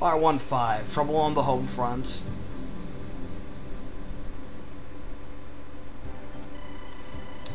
R15, trouble on the home front.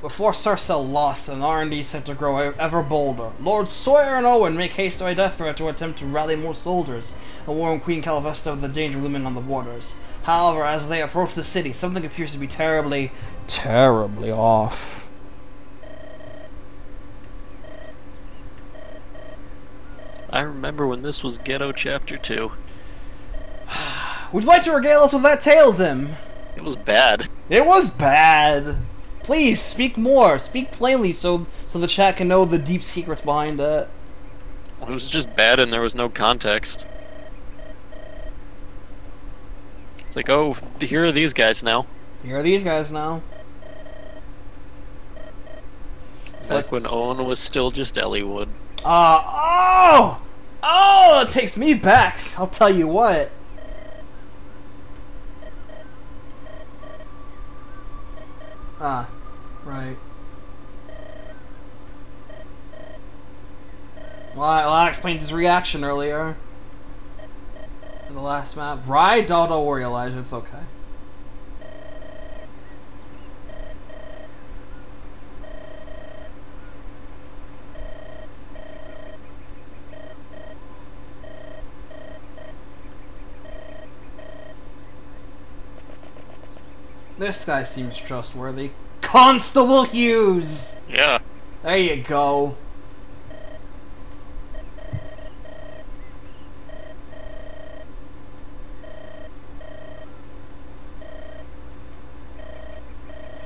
Before Sarcell lost, an R&D set to grow ever bolder. Lord Sawyer and Owen make haste to a death threat to attempt to rally more soldiers and warn Queen Calavesta of the danger looming on the borders. However, as they approach the city, something appears to be terribly, terribly off. I remember when this was Ghetto Chapter 2. Would you like to regale us with that tale, Zim? It was bad. It was bad! Please, speak more. Speak plainly so the chat can know the deep secrets behind it. It was just bad and there was no context. It's like, oh, here are these guys now. Here are these guys now. It's like when Owen was still just Eliwood. Oh! It takes me back! I'll tell you what. Ah, right. Well, that explains his reaction earlier. In the last map. Right? Oh, don't worry, Elijah, it's okay. This guy seems trustworthy. Constable Hughes! Yeah. There you go.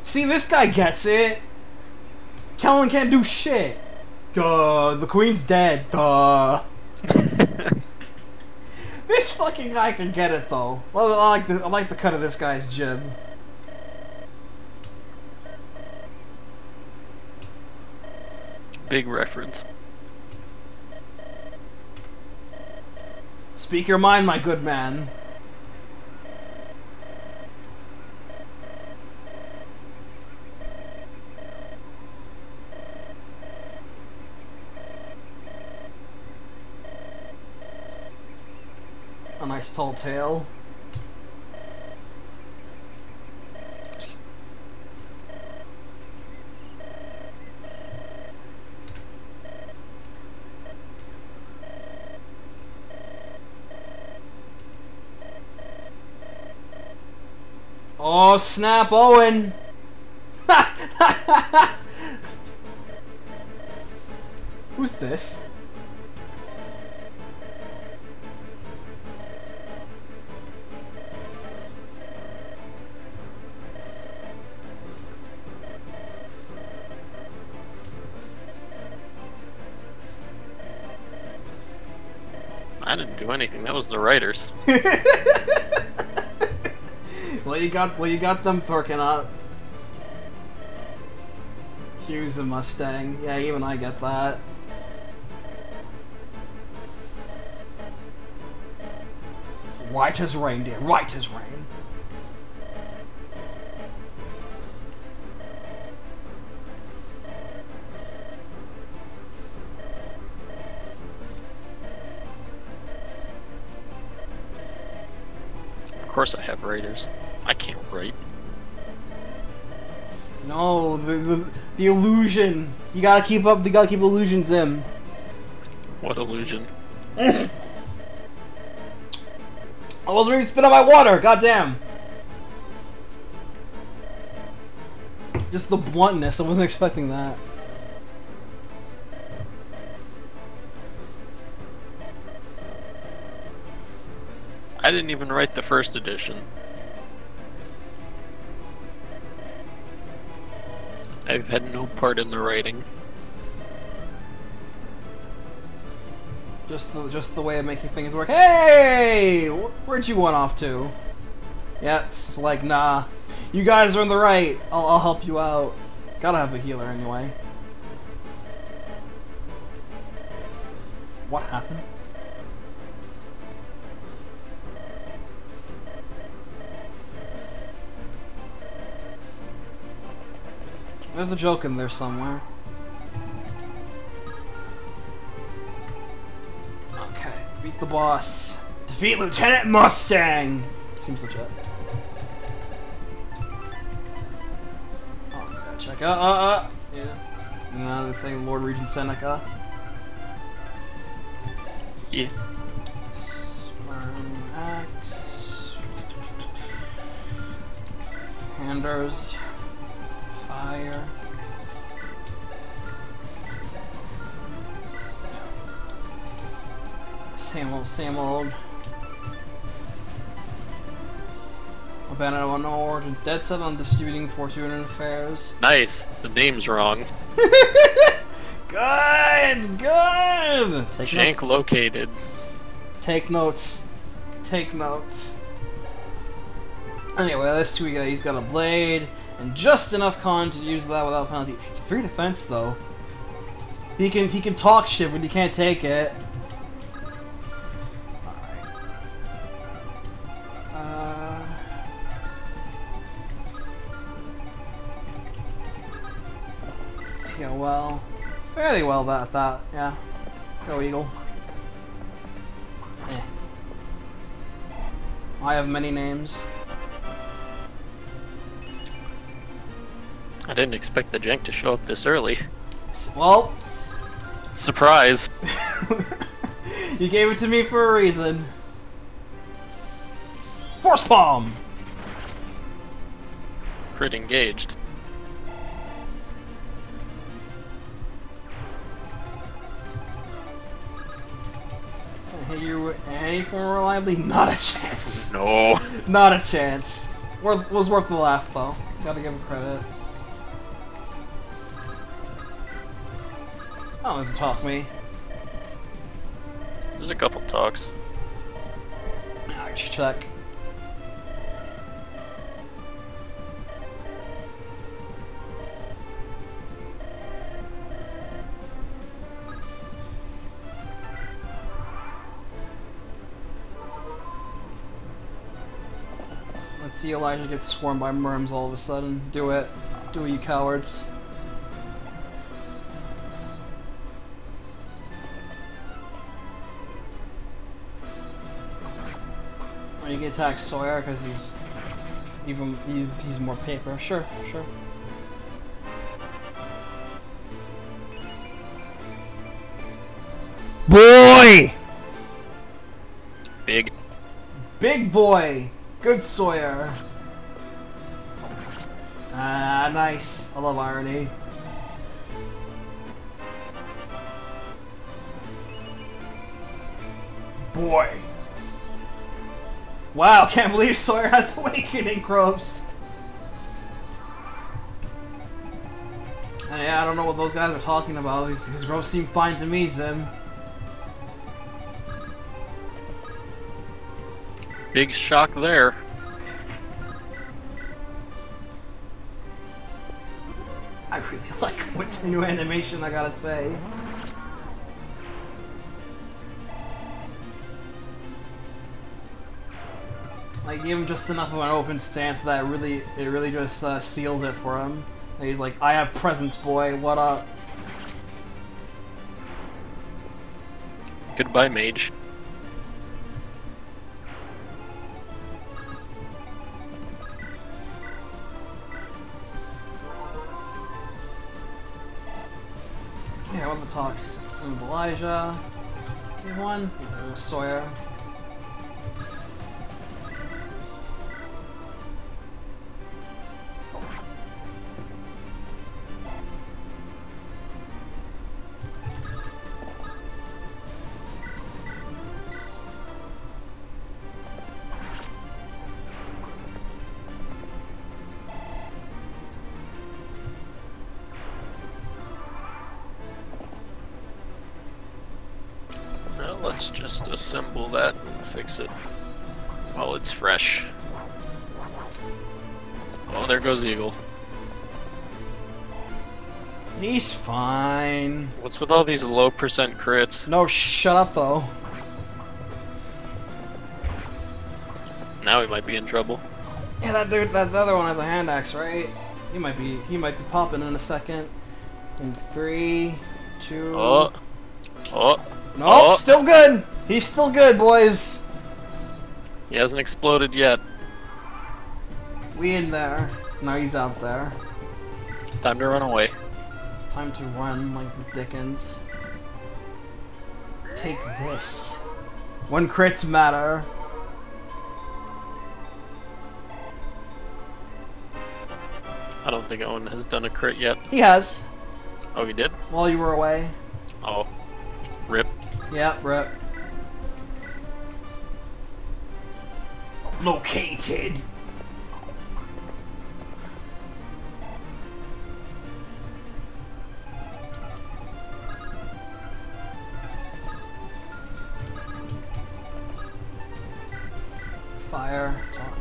See, this guy gets it. Kellen can't do shit. Duh, the Queen's dead. Duh. This fucking guy can get it, though. Well, I like the cut of this guy's jib. Big reference. Speak your mind, my good man. A nice tall tale. Oh snap, Owen! Who's this? I didn't do anything, that was the writers. Well, you got them twerking up. Hughes a Mustang. Yeah, even I get that. White as rain, dear. White as rain. Of course I have writers. I can't write. No, the illusion. You gotta keep illusions in. What illusion? I wasn't ready to spit out my water, goddamn. Just the bluntness, I wasn't expecting that. I didn't even write the first edition. I've had no part in the writing. Just the way of making things work. Hey, where'd you want off to? Yeah, it's like nah. You guys are in the right. I'll help you out. Gotta have a healer anyway. What happened? There's a joke in there somewhere. Okay, beat the boss. Defeat Lieutenant Mustang! Seems legit. Oh, let's gotta check out. Yeah. No, this ain't Lord Regent Seneca. Yeah. Sperm axe. Handers. Fire. Same old, same old. Abandoned on Nord, instead set on distributing fortune and affairs. Nice! The name's wrong. Good! Good! Take Shank notes. Located. Take notes. Take notes. Anyway, this two guy, he's got a blade, and just enough con to use that without penalty. 3 defense though. He can talk shit, but he can't take it. Yeah, well, fairly well at that, yeah. Go Eagle. Eh. I have many names. I didn't expect the jank to show up this early. Well... Surprise! You gave it to me for a reason. Force bomb! Crit engaged. You any form reliably? Not a chance. No. Not a chance. Was worth the laugh though. Gotta give him credit. Oh, doesn't talk me. There's a couple talks. I should check. See Elijah gets swarmed by merms all of a sudden. Do it. Do it, you cowards. Or you can attack Sawyer because he's more paper. Sure, sure. Boy! Big. Big boy! Good Sawyer. Ah, nice. I love irony. Boy. Wow, can't believe Sawyer has awakening crops. And yeah, I don't know what those guys are talking about. His ropes seem fine to me, Zim. Big shock there. I really like what's the new animation, I gotta say. Like, give him just enough of an open stance that it really just seals it for him. And he's like, I have presents, boy, what up? Goodbye, mage. Yeah, one of the talks with Elijah. Give one. Sawyer. Let's just assemble that and fix it while it's fresh. Oh, there goes Eagle. He's fine. What's with all these low percent crits? No, shut up though. Now he might be in trouble. Yeah, that dude, the other one has a hand axe, right? He might be popping in a second. In 3, 2. Oh. Oh. Nope, oh. Still good! He's still good, boys! He hasn't exploded yet. We in there. Now he's out there. Time to run away. Time to run like Dickens. Take this. When crits matter. I don't think Owen has done a crit yet. He has. Oh, he did? While you were away. Oh. Rip. Yeah, rip. Located! Fire. Talk.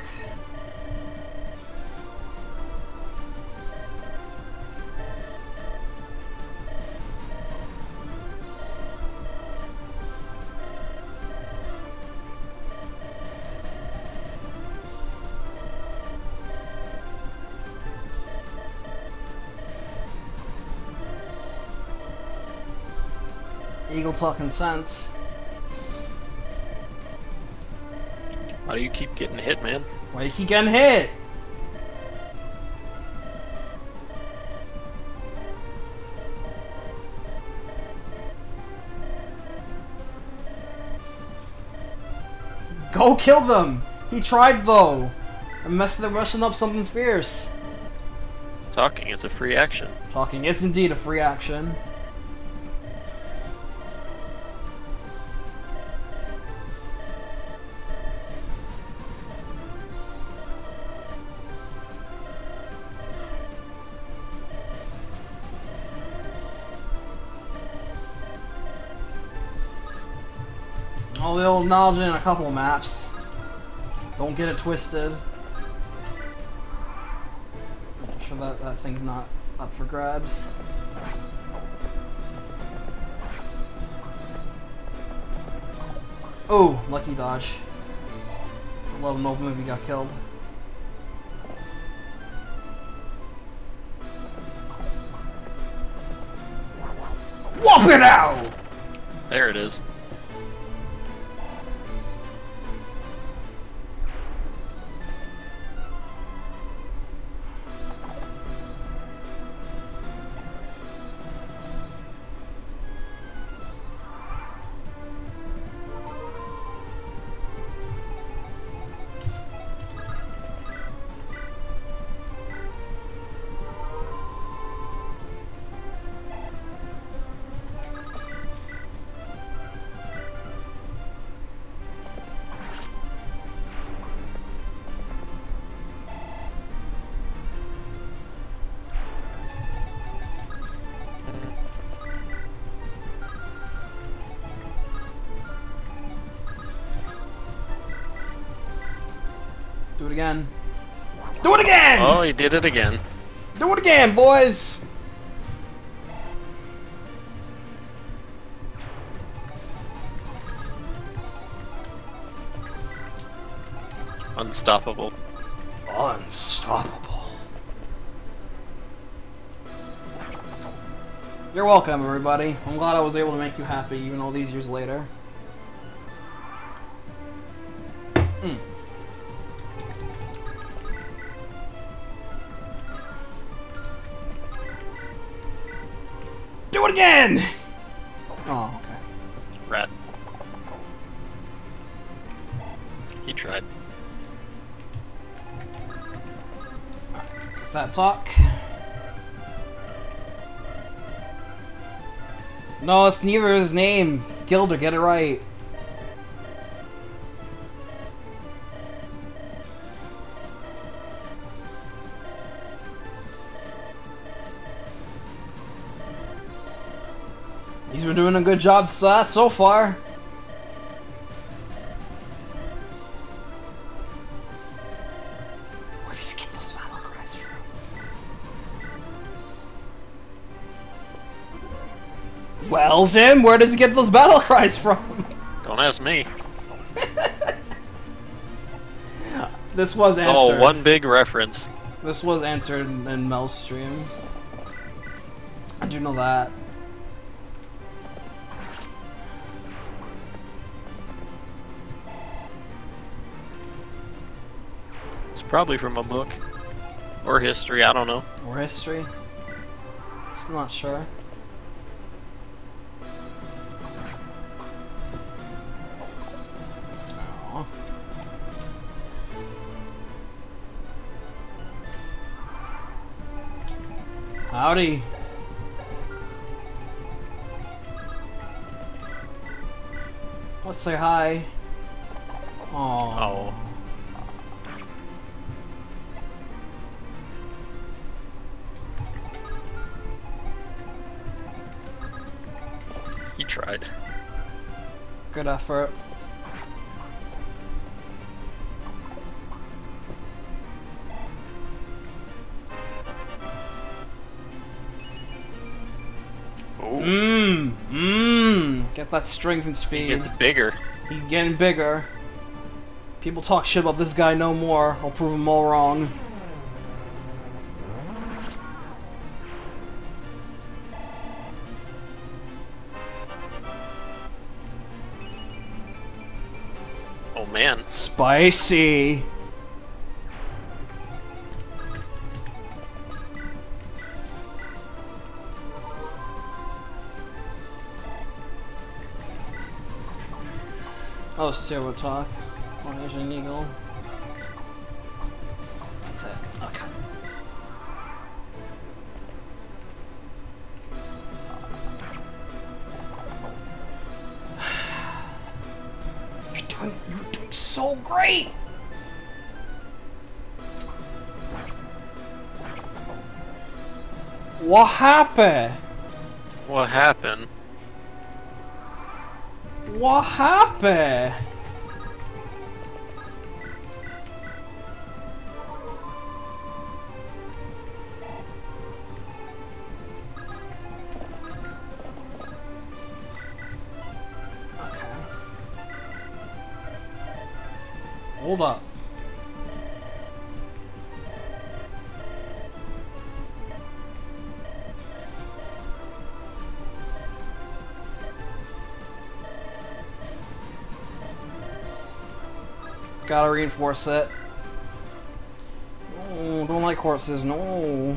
Eagle talking sense. Why do you keep getting hit, man? Why do you keep getting hit? Go kill them! He tried though! Unless they're rushing up something fierce. Talking is a free action. Talking is indeed a free action. All the old knowledge in a couple maps. Don't get it twisted. Make sure that that thing's not up for grabs. Oh, lucky dodge. I'd let him open if he got killed. Whop it out! There it is. Do it again. Do it again! Oh, he did it again. Do it again, boys! Unstoppable. Unstoppable. You're welcome, everybody. I'm glad I was able to make you happy, even all these years later. Again! Oh, okay. Rat. He tried. Right, that talk. No, it's neither his name. It's Gilder, get it right. He's been doing a good job so far. Where does he get those battle cries from? Well, Zim, where does he get those battle cries from? Don't ask me. This was answered. Oh, one big reference. This was answered in Mel's stream. I do know that. probably from a book. Or history, I don't know. Or history? Still not sure. Aww. Howdy! Let's say hi. Aww. Oh. You tried. Good effort. Get that strength and speed. He gets bigger. He's getting bigger. People talk shit about this guy no more. I'll prove them all wrong. Oh man. Spicy. Oh, servo talk. Oh, there's an eagle. That's it. Okay. You're doing so great! What happened? What happened? What happened? Okay. Hold up. Gotta reinforce it. Oh, don't like horses, no.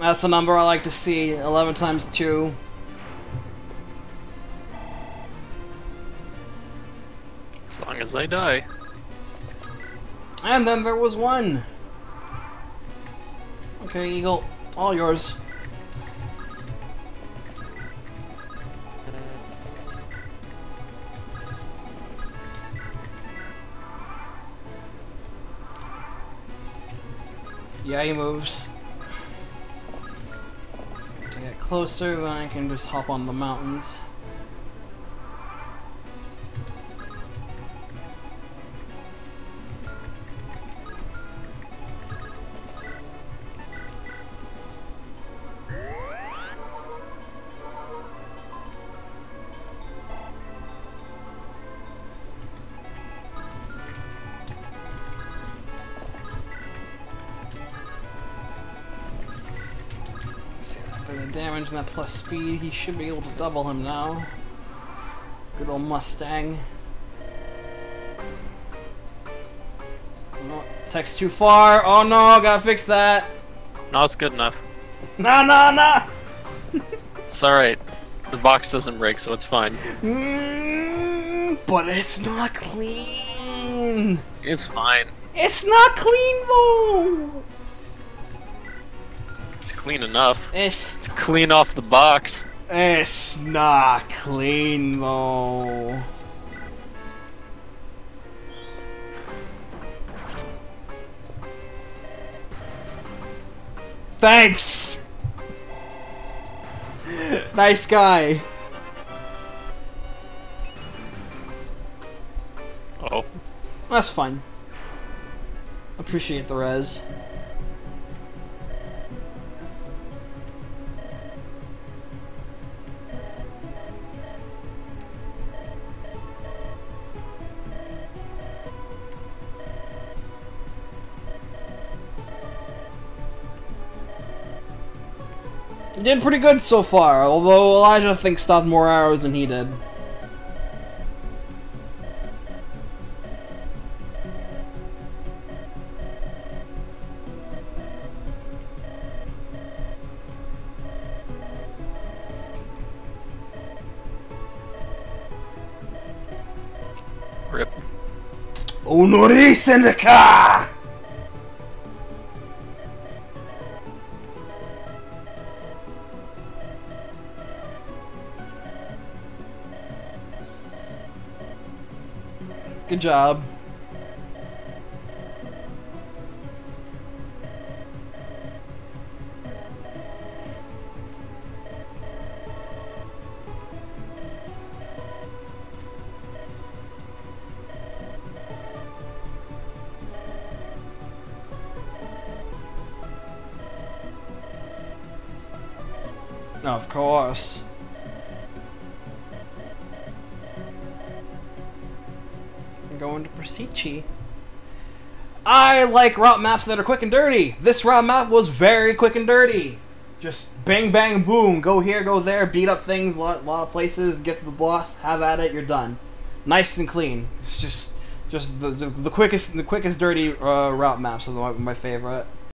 That's a number I like to see, 11 times 2. As long as I die. And then there was one! Okay, Eagle, all yours. Yeah, he moves. Closer, then I can just hop on the mountains. Damage and that plus speed, he should be able to double him now. Good old Mustang. No, text too far. Oh no, gotta fix that. No, it's good enough. No. It's alright. The box doesn't break, so it's fine. But it's not clean. It's fine. It's not clean though. Clean enough. It's to clean off the box. It's not clean though. Thanks. Nice guy. Oh. That's fine. Appreciate the res. We did pretty good so far, although Elijah, I think, stopped more arrows than he did. Rip. Honoris in the car! Good job. No, of course. Going to Persici. I like route maps that are quick and dirty. This route map was very quick and dirty. Just bang, bang, boom. Go here, go there. Beat up things, a lot of places. Get to the boss. Have at it. You're done. Nice and clean. It's just the quickest dirty route maps are my favorite.